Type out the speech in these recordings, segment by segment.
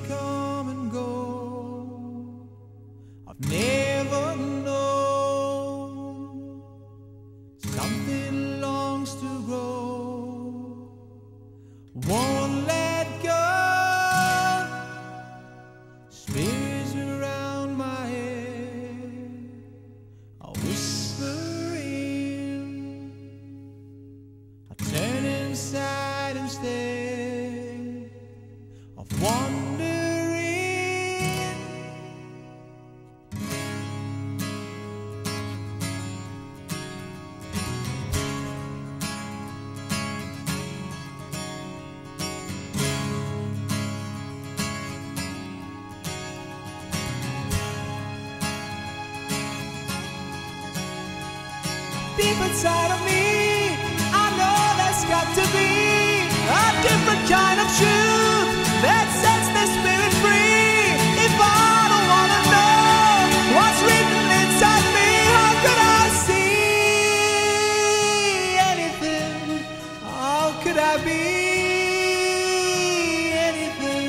days come and go, I've never known. Something longs to grow, won't let go. Spirits around my head are whispering. I turn inside instead of wandering. Deep inside of me, I know there's got to be a different kind of truth that sets the spirit free. If I don't wanna know what's written inside me, how could I see anything? How could I be anything?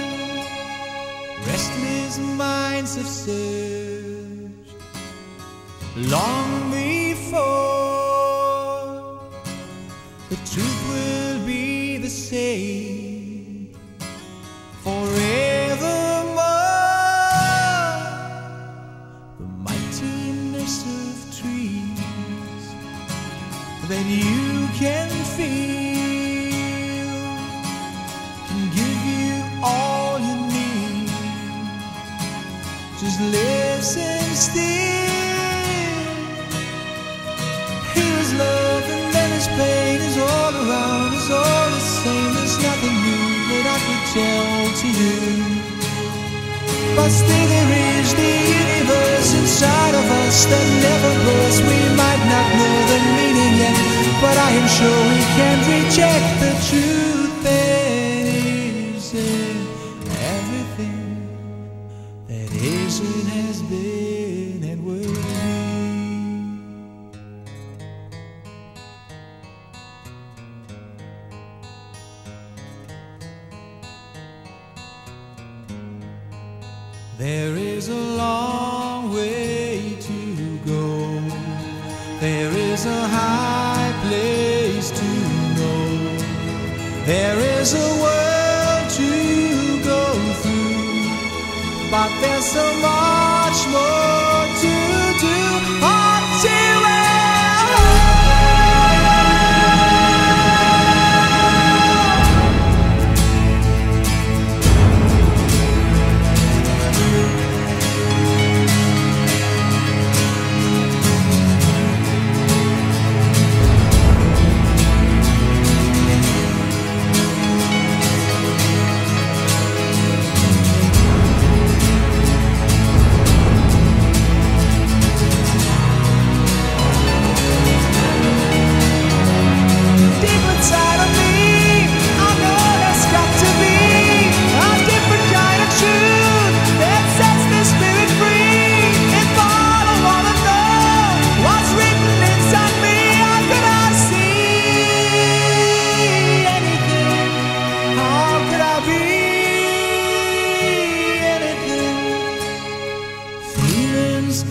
Restless minds have searched long before. The truth will be the same forevermore. The mightiness of trees that you can feel can give you all you need. Just listen still. Here is love and then is pain, is all around, is all the same. There's nothing new that I could tell to you, but still there is the universe inside of us that never bursts. We might not know the meaning yet, but I am sure we can't reject the truth that is in everything that is and has been and will be. There is a long way to go, there is a high place to know, there is a world to go through, but there's so much more to do until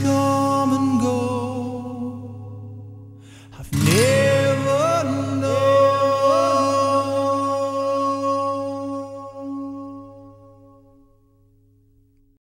come and go. I've never